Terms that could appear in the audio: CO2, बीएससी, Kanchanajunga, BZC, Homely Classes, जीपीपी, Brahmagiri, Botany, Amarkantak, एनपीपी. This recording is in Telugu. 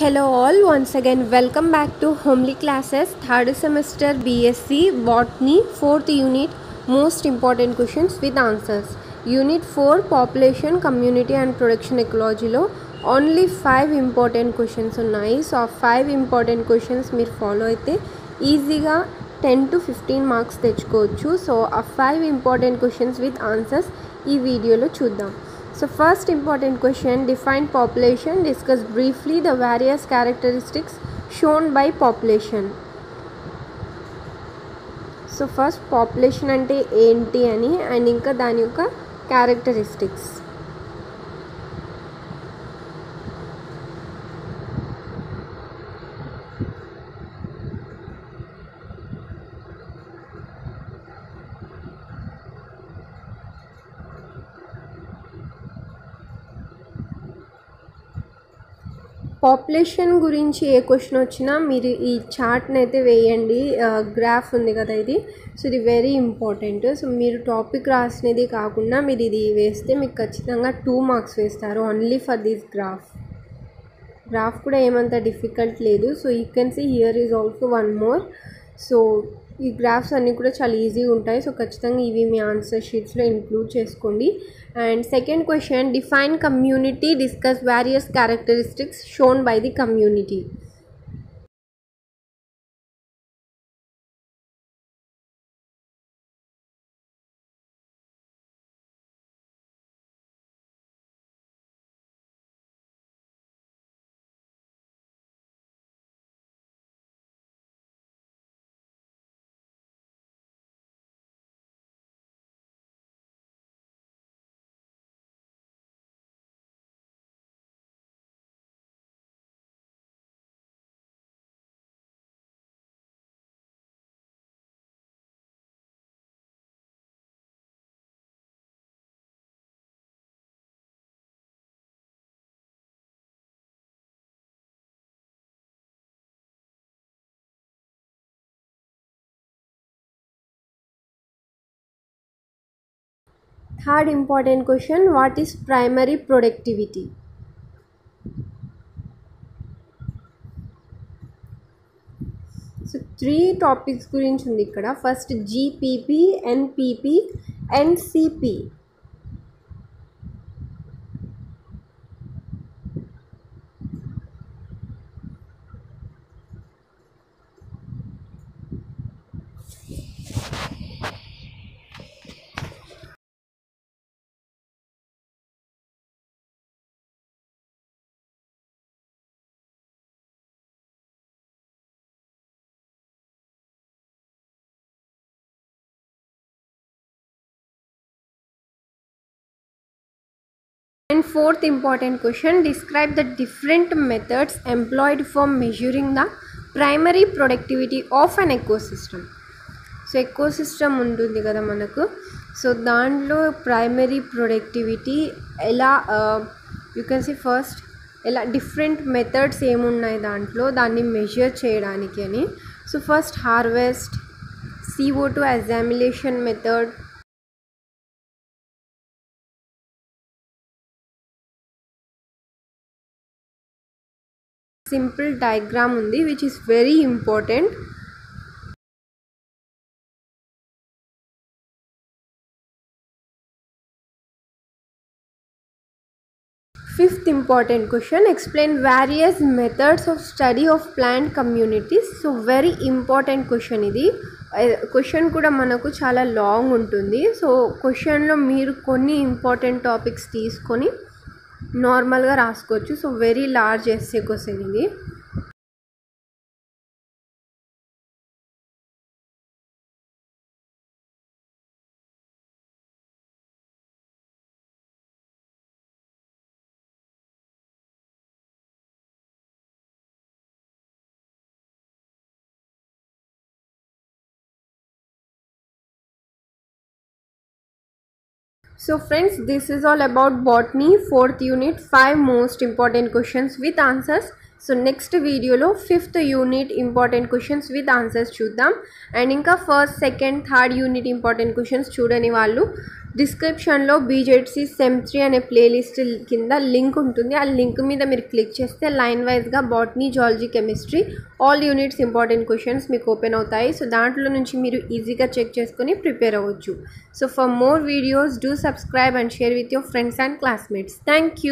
Hello all, once again welcome back to homely classes. Third semester बीएससी botany fourth unit most important questions with answers. Unit 4 population community and production इकोलॉजीलो ओनली 5 इंपॉर्टेंट क्वेश्चंस उन्नाई। सो आ 5 इंपॉर्टेंट क्वेश्चंस मीरू फॉलो अयिते ईजीगा 10 to 15 मार्क्स तेच्चुकोवच्चु। सो आ 5 इंपॉर्टेंट क्वेश्चंस विद आंसर्स ई वीडियोलो चूद्दाम। So first important question, define population, discuss briefly the various characteristics shown by population. So first population ante enti ani and inka dani yokka characteristics. Population గురించి ఏ క్వశ్చన్ వచ్చినా మీరు ఈ చార్ట్ని అయితే వేయండి, గ్రాఫ్ ఉంది కదా ఇది, సో ఇది వెరీ ఇంపార్టెంట్। సో మీరు టాపిక్ రాసినది కాకుండా మీరు ఇది వేస్తే మీకు ఖచ్చితంగా 2 మార్క్స్ వేస్తారు only for this graph. Graph కూడా ఏమంత డిఫికల్ట్ లేదు। So you can see here is also one more. So ఈ గ్రాఫ్స్ అన్నీ కూడా చాలా ఈజీగా ఉంటాయి। సో ఖచ్చితంగా ఇవి మీ ఆన్సర్ షీట్స్లో ఇంక్లూడ్ చేసుకోండి। And second question, define community, discuss various characteristics shown by the community. Third important question, what is primary productivity. So 3 topics गुरिंच उंदी इक्कड़ा। First जीपीपी, एनपीपी and CP. And fourth important question, describe the different methods employed for measuring the primary productivity of an ecosystem. So ecosystem untundi kada manaku, so dantlo primary productivity ela you can see first ela different methods em unnai dantlo danni measure cheyadaniki ani। So first harvest, CO2 assimilation method, simple diagram उंदी which is very important. Fifth important question, explain various methods of study of plant communities. So very important question इदी। क्वेश्चन कूडा मनकु चाला लांग उंटुंदी। सो क्वेश्चन लो मीरु कोन्नि इंपॉर्टेंट टॉपिक्स तीसुकोनी नॉर्मल गा रासुकोवच्चु। So very large essay question इदी। So friends, this is all about botany 4th unit 5 most important questions with answers। So next వీడియోలో 5th unit important questions with answers చూద్దాం. అండ్ ఇంకా first, second, third unit important questions చూడని వాళ్ళు డిస్క్రిప్షన్లో బీజెడ్సీ సెమ్ 3 అనే ప్లేలిస్ట్ కింద లింక్ ఉంటుంది. ఆ లింక్ మీద మీరు క్లిక్ చేస్తే లైన్ వైజ్గా botany, zoology, chemistry all units important questions మీకు ఓపెన్ అవుతాయి. సో దాంట్లో నుంచి మీరు ఈజీగా చెక్ చేసుకొని ప్రిపేర్ అవ్వచ్చు. So for more videos do subscribe and share with your friends and classmates. Thank